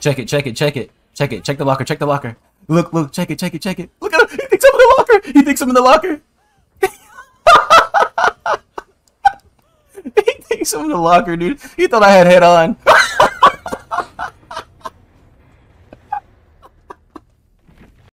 Check it, check it, check it. Check it, check the locker, check the locker. Look, look, check it, check it, check it. Look at him, he thinks I'm in the locker! He thinks I'm in the locker! He thinks I'm in the locker, dude. He thought I had head on.